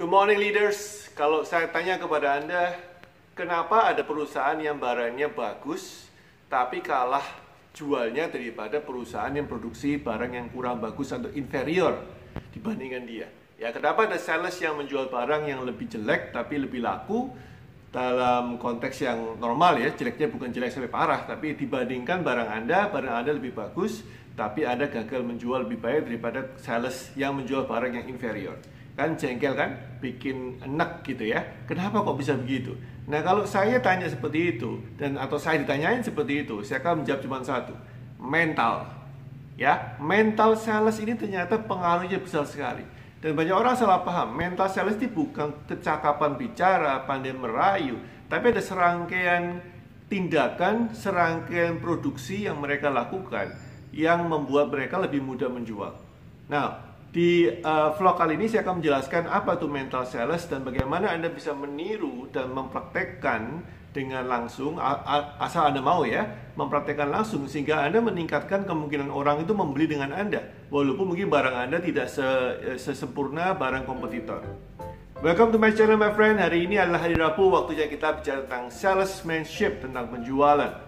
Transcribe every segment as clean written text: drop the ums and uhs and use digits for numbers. Good morning leaders. Kalau saya tanya kepada Anda, kenapa ada perusahaan yang barangnya bagus tapi kalah jualnya daripada perusahaan yang produksi barang yang kurang bagus atau inferior dibandingkan dia? Ya, kenapa ada sales yang menjual barang yang lebih jelek tapi lebih laku dalam konteks yang normal ya, jeleknya bukan jelek sampai parah, tapi dibandingkan barang Anda lebih bagus tapi Anda gagal menjual lebih baik daripada sales yang menjual barang yang inferior. Kan jengkel kan, bikin enek gitu ya. Kenapa kok bisa begitu? Nah, kalau saya tanya seperti itu atau saya ditanyain seperti itu, saya akan menjawab cuma satu, mental. Ya, mental sales ini ternyata pengaruhnya besar sekali. Dan banyak orang salah paham, mental sales itu bukan kecakapan bicara, pandai merayu, tapi ada serangkaian tindakan, serangkaian produksi yang mereka lakukan yang membuat mereka lebih mudah menjual. Nah, di vlog kali ini saya akan menjelaskan apa itu mental sales dan bagaimana Anda bisa meniru dan mempraktekkan dengan langsung, asal Anda mau ya, mempraktekkan langsung sehingga Anda meningkatkan kemungkinan orang itu membeli dengan Anda walaupun mungkin barang Anda tidak sesempurna barang kompetitor. Welcome to my channel my friend. Hari ini adalah hari Rabu, waktunya kita bicara tentang salesmanship, tentang penjualan.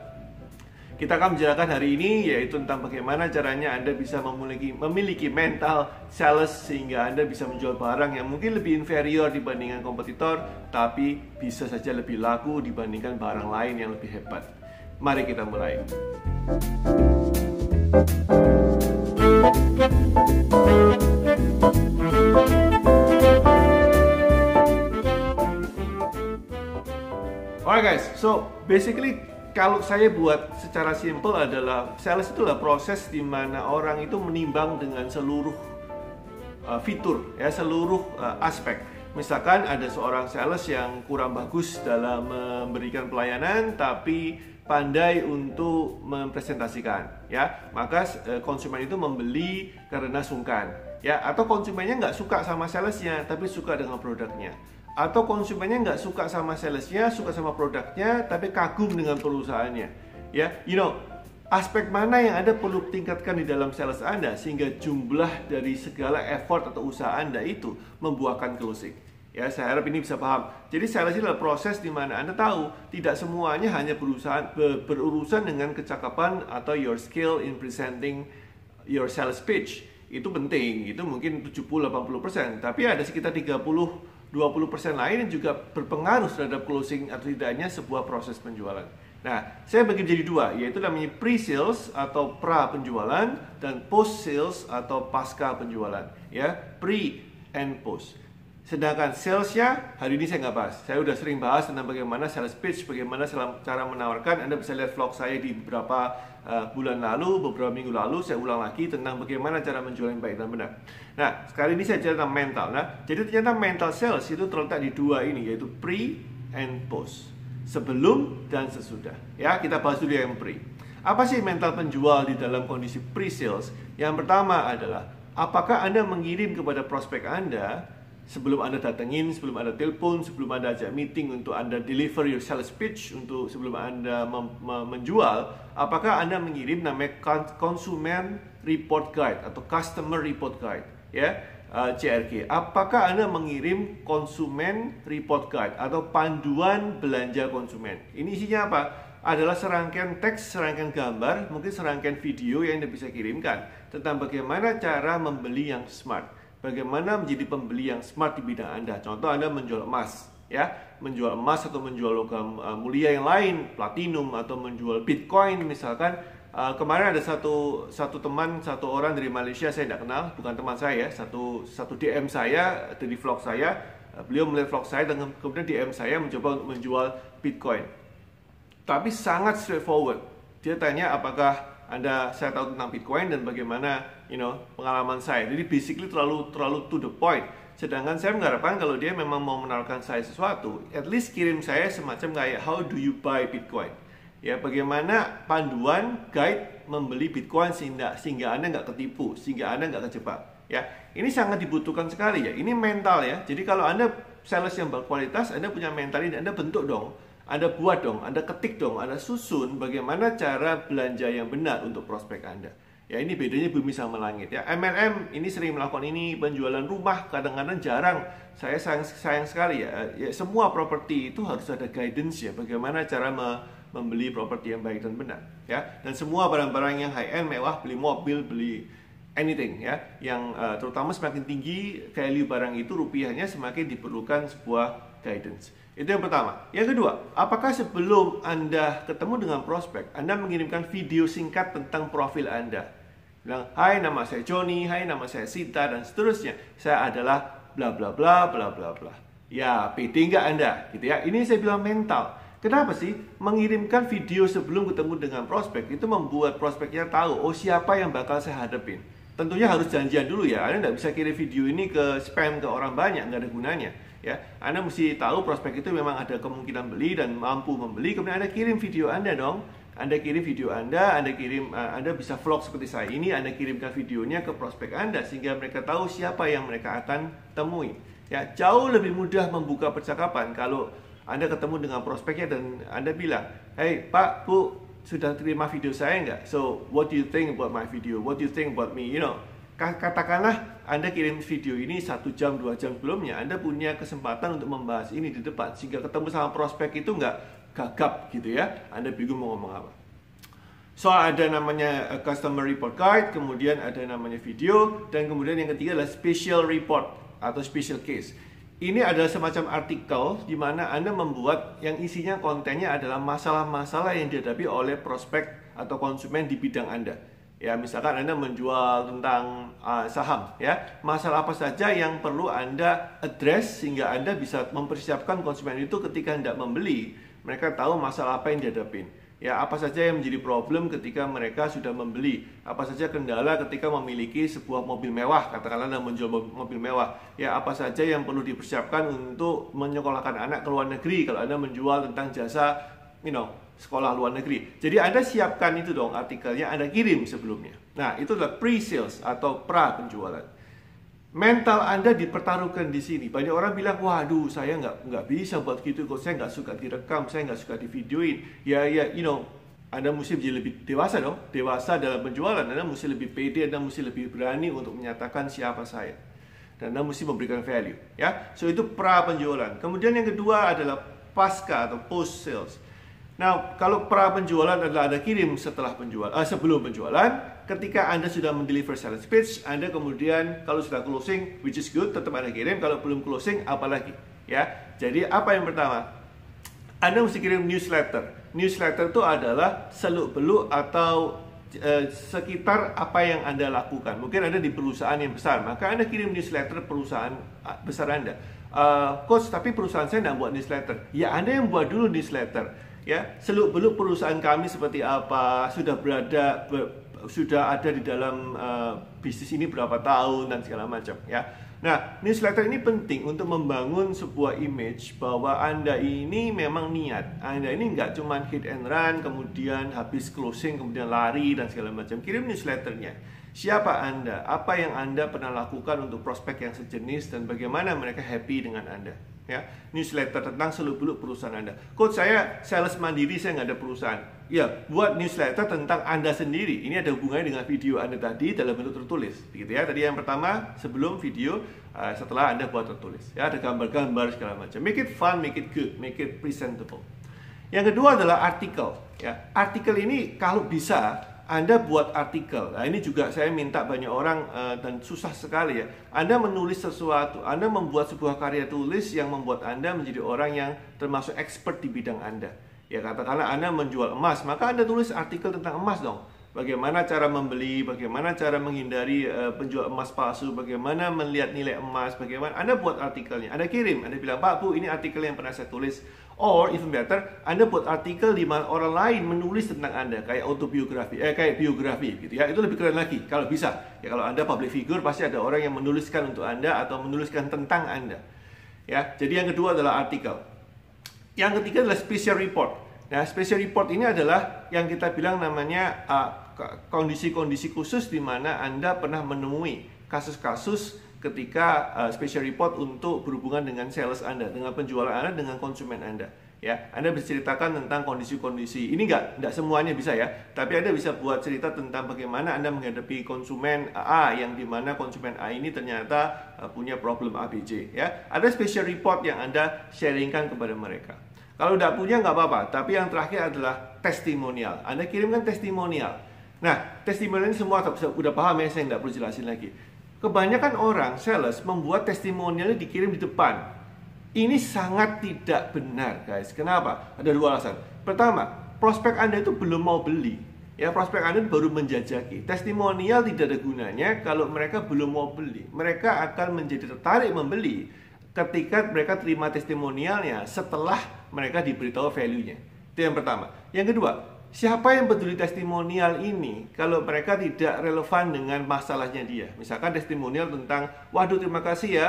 Kita akan menjelaskan hari ini yaitu tentang bagaimana caranya Anda bisa memiliki mental sales sehingga Anda bisa menjual barang yang mungkin lebih inferior dibandingkan kompetitor tapi bisa saja lebih laku dibandingkan barang lain yang lebih hebat. Mari kita mulai. Alright guys, so basically kalau saya buat secara simpel adalah sales itulah proses di mana orang itu menimbang dengan seluruh fitur, ya seluruh aspek. Misalkan ada seorang sales yang kurang bagus dalam memberikan pelayanan tapi pandai untuk mempresentasikan, ya. Maka konsumen itu membeli karena sungkan, ya. Atau konsumennya nggak suka sama salesnya tapi suka dengan produknya. Atau konsumennya nggak suka sama salesnya, suka sama produknya, tapi kagum dengan perusahaannya. Ya, you know, aspek mana yang Anda perlu tingkatkan di dalam sales Anda sehingga jumlah dari segala effort atau usaha Anda itu membuahkan closing. Ya, saya harap ini bisa paham. Jadi sales adalah proses di mana Anda tahu tidak semuanya hanya berurusan dengan kecakapan atau your skill in presenting your sales pitch. Itu penting, itu mungkin 70-80%, tapi ada sekitar 30-20% lain yang juga berpengaruh terhadap closing atau tidaknya sebuah proses penjualan. Nah, saya bagi jadi dua, yaitu namanya pre-sales atau pra penjualan dan post-sales atau pasca penjualan, ya, pre and post. Sedangkan salesnya hari ini saya nggak bahas. Saya udah sering bahas tentang bagaimana sales pitch, bagaimana cara menawarkan. Anda bisa lihat vlog saya di beberapa bulan lalu, beberapa minggu lalu. Saya ulang lagi tentang bagaimana cara menjual yang baik dan benar. Nah, sekali ini saya bicara tentang mental. Nah, jadi ternyata mental sales itu terletak di dua ini, yaitu pre and post, sebelum dan sesudah. Ya, kita bahas dulu yang pre. Apa sih mental penjual di dalam kondisi pre-sales? Yang pertama adalah apakah Anda mengirim kepada prospek Anda sebelum Anda datengin, sebelum Anda telepon, sebelum Anda ajak meeting untuk Anda deliver your sales pitch, untuk sebelum Anda menjual, apakah Anda mengirim namanya Consumer Report Guide atau Customer Report Guide, ya, CRG. Apakah Anda mengirim Consumer Report Guide atau panduan belanja konsumen? Ini isinya apa? Adalah serangkaian teks, serangkaian gambar, mungkin serangkaian video yang Anda bisa kirimkan tentang bagaimana cara membeli yang smart. Bagaimana menjadi pembeli yang smart di bidang Anda. Contoh Anda menjual emas, ya, menjual emas atau menjual logam mulia yang lain, platinum atau menjual bitcoin misalkan. Kemarin ada satu orang dari Malaysia, saya tidak kenal, bukan teman saya, satu DM saya dari vlog saya, beliau melihat vlog saya dan kemudian DM saya mencoba untuk menjual bitcoin. Tapi sangat straightforward. Dia tanya apakah Anda, saya tahu tentang Bitcoin dan bagaimana, you know, pengalaman saya. Jadi basically terlalu to the point. Sedangkan saya mengharapkan kalau dia memang mau menawarkan saya sesuatu, at least kirim saya semacam kayak how do you buy Bitcoin? Ya, bagaimana panduan guide membeli Bitcoin sehingga Anda nggak ketipu, sehingga Anda nggak kejebak. Ya, ini sangat dibutuhkan sekali ya. Ini mental ya. Jadi kalau Anda sales yang berkualitas, Anda punya mental ini, Anda bentuk dong. Anda buat dong, Anda ketik dong, Anda susun bagaimana cara belanja yang benar untuk prospek Anda. Ya, ini bedanya bumi sama langit ya. MLM ini sering melakukan ini, penjualan rumah kadang-kadang jarang. Saya sayang sekali ya. Ya, semua properti itu harus ada guidance ya, bagaimana cara membeli properti yang baik dan benar ya. Dan semua barang-barang yang high end mewah, beli mobil, beli anything ya, yang terutama semakin tinggi value barang itu rupiahnya, semakin diperlukan sebuah guidance. Itu yang pertama. Yang kedua, apakah sebelum Anda ketemu dengan prospek, Anda mengirimkan video singkat tentang profil Anda? Bilang, hai nama saya Johnny, hai nama saya Sita, dan seterusnya. Saya adalah bla bla bla bla bla bla. Ya, pede nggak Anda? Gitu ya. Ini saya bilang mental. Kenapa sih? Mengirimkan video sebelum ketemu dengan prospek itu membuat prospeknya tahu, oh siapa yang bakal saya hadapin. Tentunya harus janjian dulu ya. Anda nggak bisa kirim video ini ke spam ke orang banyak, nggak ada gunanya. Ya, Anda mesti tahu prospek itu memang ada kemungkinan beli dan mampu membeli. Kemudian Anda kirim video Anda dong. Anda kirim video Anda kirim, Anda bisa vlog seperti saya ini, Anda kirimkan videonya ke prospek Anda sehingga mereka tahu siapa yang mereka akan temui. Ya, jauh lebih mudah membuka percakapan kalau Anda ketemu dengan prospeknya dan Anda bilang, "Hey, Pak, Bu, sudah terima video saya nggak? So, what do you think about my video? What do you think about me?" You know, katakanlah Anda kirim video ini 1 jam 2 jam sebelumnya, Anda punya kesempatan untuk membahas ini di depan sehingga ketemu sama prospek itu nggak gagap gitu ya, Anda bingung mau ngomong apa. So ada namanya customer report guide, kemudian ada namanya video, dan kemudian yang ketiga adalah special report atau special case. Ini adalah semacam artikel di mana Anda membuat yang isinya kontennya adalah masalah-masalah yang dihadapi oleh prospek atau konsumen di bidang Anda. Ya, misalkan Anda menjual tentang saham ya, masalah apa saja yang perlu Anda address sehingga Anda bisa mempersiapkan konsumen itu ketika hendak membeli, mereka tahu masalah apa yang dihadapin. Ya, apa saja yang menjadi problem ketika mereka sudah membeli, apa saja kendala ketika memiliki sebuah mobil mewah, katakanlah Anda menjual mobil mewah. Ya, apa saja yang perlu dipersiapkan untuk menyekolahkan anak ke luar negeri kalau Anda menjual tentang jasa, you know, sekolah luar negeri. Jadi Anda siapkan itu dong artikelnya, Anda kirim sebelumnya. Nah, itu adalah pre-sales atau pra-penjualan. Mental Anda dipertaruhkan di sini. Banyak orang bilang, waduh saya nggak bisa buat gitu kok, saya nggak suka direkam, saya nggak suka divideoin. Ya, ya, you know, Anda mesti menjadi lebih dewasa dong. Dewasa dalam penjualan, Anda mesti lebih pede, Anda mesti lebih berani untuk menyatakan siapa saya. Dan Anda mesti memberikan value. Ya, so itu pra-penjualan. Kemudian yang kedua adalah pasca atau post-sales. Nah, kalau pra penjualan adalah Anda kirim setelah penjualan, sebelum penjualan. Ketika Anda sudah mendeliver sales pitch, Anda kemudian kalau sudah closing, which is good, tetap Anda kirim. Kalau belum closing, apalagi ya. Jadi apa yang pertama? Anda mesti kirim newsletter. Newsletter itu adalah seluk-beluk atau sekitar apa yang Anda lakukan. Mungkin Anda di perusahaan yang besar, maka Anda kirim newsletter perusahaan besar Anda. Coach, tapi perusahaan saya tidak buat newsletter. Ya, Anda yang buat dulu newsletter. Ya, seluk-beluk perusahaan kami seperti apa, sudah ada di dalam bisnis ini berapa tahun dan segala macam ya. Nah, newsletter ini penting untuk membangun sebuah image bahwa Anda ini memang niat. Anda ini nggak cuma hit and run, kemudian habis closing, kemudian lari dan segala macam. Kirim newsletternya. Siapa Anda? Apa yang Anda pernah lakukan untuk prospek yang sejenis dan bagaimana mereka happy dengan Anda? Ya, newsletter tentang seluk-beluk perusahaan Anda. Coach, saya sales mandiri, saya nggak ada perusahaan. Ya, buat newsletter tentang Anda sendiri. Ini ada hubungannya dengan video Anda tadi dalam bentuk tertulis, gitu ya. Tadi yang pertama sebelum video, setelah Anda buat tertulis. Ya, ada gambar-gambar segala macam. Make it fun, make it good, make it presentable. Yang kedua adalah artikel. Ya, artikel ini kalau bisa Anda buat artikel. Nah, ini juga saya minta banyak orang dan susah sekali ya. Anda menulis sesuatu, Anda membuat sebuah karya tulis yang membuat Anda menjadi orang yang termasuk expert di bidang Anda. Ya, katakanlah Anda menjual emas, maka Anda tulis artikel tentang emas dong. Bagaimana cara membeli, bagaimana cara menghindari penjual emas palsu, bagaimana melihat nilai emas, bagaimana Anda buat artikelnya. Anda kirim, Anda bilang, Pak, Bu, ini artikel yang pernah saya tulis. Or even better, Anda buat artikel di mana orang lain menulis tentang Anda, kayak autobiografi, kayak biografi gitu ya. Itu lebih keren lagi kalau bisa. Ya, kalau Anda public figure pasti ada orang yang menuliskan untuk Anda atau menuliskan tentang Anda. Ya, jadi yang kedua adalah artikel. Yang ketiga adalah special report. Nah, special report ini adalah yang kita bilang namanya kondisi-kondisi khusus di mana Anda pernah menemui kasus-kasus ketika special report untuk berhubungan dengan sales Anda, dengan penjualan Anda, dengan konsumen Anda. ya. Anda bisa ceritakan tentang kondisi-kondisi. Ini nggak semuanya bisa ya, tapi Anda bisa buat cerita tentang bagaimana Anda menghadapi konsumen A yang dimana konsumen A ini ternyata punya problem ABC ya. Ada special report yang Anda sharingkan kepada mereka. Kalau tidak punya nggak apa-apa, tapi yang terakhir adalah testimonial. Anda kirimkan testimonial. Nah, testimonial ini semua udah paham ya, saya nggak perlu jelasin lagi. Kebanyakan orang, sales, membuat testimonialnya dikirim di depan. Ini sangat tidak benar, guys. Kenapa? Ada dua alasan. Pertama, prospek Anda itu belum mau beli. Ya, prospek Anda baru menjajaki. Testimonial tidak ada gunanya kalau mereka belum mau beli. Mereka akan menjadi tertarik membeli ketika mereka terima testimonialnya setelah mereka diberitahu value-nya. Itu yang pertama. Yang kedua, siapa yang peduli testimonial ini kalau mereka tidak relevan dengan masalahnya dia? Misalkan testimonial tentang, waduh terima kasih ya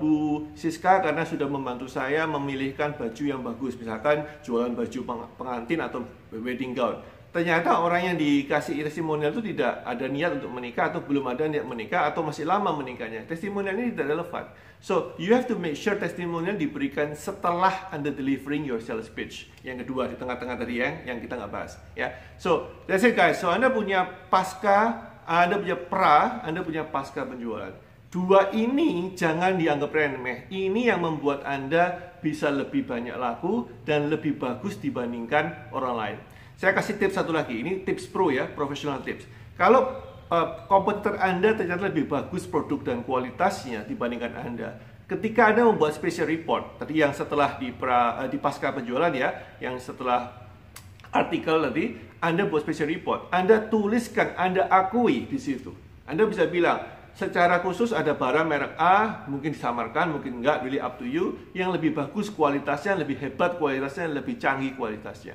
Bu Siska karena sudah membantu saya memilihkan baju yang bagus. Misalkan jualan baju pengantin atau wedding gown. Ternyata orang yang dikasih testimonial itu tidak ada niat untuk menikah atau belum ada niat menikah atau masih lama menikahnya. Testimonial ini tidak relevan. So, you have to make sure testimonial diberikan setelah Anda delivering your sales pitch. Yang kedua, di tengah-tengah tadi yang kita nggak bahas ya. So, that's it guys. So, Anda punya pasca, Anda punya pra, Anda punya pasca penjualan. Dua ini jangan dianggap remeh. Ini yang membuat Anda bisa lebih banyak laku dan lebih bagus dibandingkan orang lain. Saya kasih tips satu lagi. Ini tips pro ya, professional tips. Kalau kompetitor Anda ternyata lebih bagus produk dan kualitasnya dibandingkan Anda, ketika Anda membuat special report tadi yang setelah di pasca penjualan ya, yang setelah artikel tadi, Anda buat special report, Anda tuliskan, Anda akui di situ. Anda bisa bilang secara khusus ada barang merek A, mungkin disamarkan, mungkin enggak, really up to you, yang lebih bagus kualitasnya, lebih hebat kualitasnya, lebih canggih kualitasnya.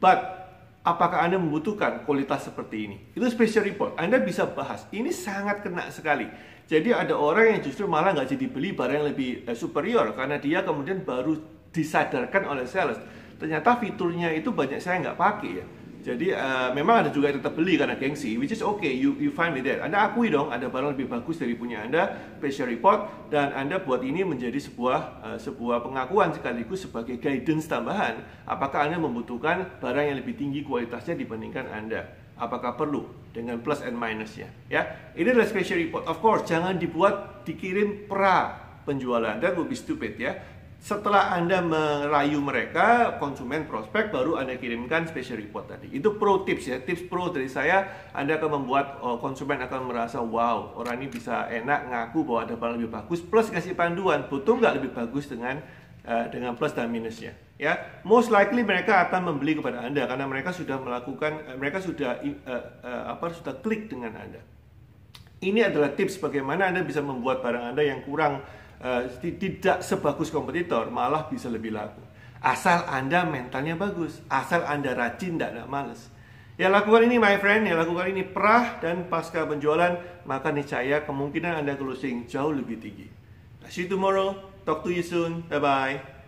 But apakah Anda membutuhkan kualitas seperti ini? Itu special report. Anda bisa bahas. Ini sangat kena sekali. Jadi ada orang yang justru malah nggak jadi beli barang yang lebih superior karena dia kemudian baru disadarkan oleh sales. Ternyata fiturnya itu banyak saya nggak pakai ya. Jadi memang ada juga yang tetap beli karena gengsi, which is okay, you find me that. Anda akui dong ada barang lebih bagus dari punya Anda, special report, dan Anda buat ini menjadi sebuah pengakuan sekaligus sebagai guidance tambahan. Apakah Anda membutuhkan barang yang lebih tinggi kualitasnya dibandingkan Anda? Apakah perlu dengan plus and minusnya? Ya, ini adalah special report. Of course, jangan dibuat dikirim pra penjualan, that would be stupid ya. Setelah Anda merayu mereka, konsumen prospek, baru Anda kirimkan special report tadi. Itu pro tips ya, tips pro dari saya. Anda akan membuat konsumen akan merasa, wow, orang ini bisa enak ngaku bahwa ada barang lebih bagus, plus kasih panduan, butuh nggak lebih bagus dengan plus dan minusnya ya. Most likely mereka akan membeli kepada Anda karena mereka sudah melakukan, mereka sudah klik dengan Anda. Ini adalah tips bagaimana Anda bisa membuat barang Anda yang kurang tidak sebagus kompetitor, malah bisa lebih laku. Asal Anda mentalnya bagus, asal Anda rajin, tidak males. Ya lakukan ini my friend, ya lakukan ini pra dan pasca penjualan, maka niscaya kemungkinan Anda closing jauh lebih tinggi. See you tomorrow, talk to you soon, bye-bye.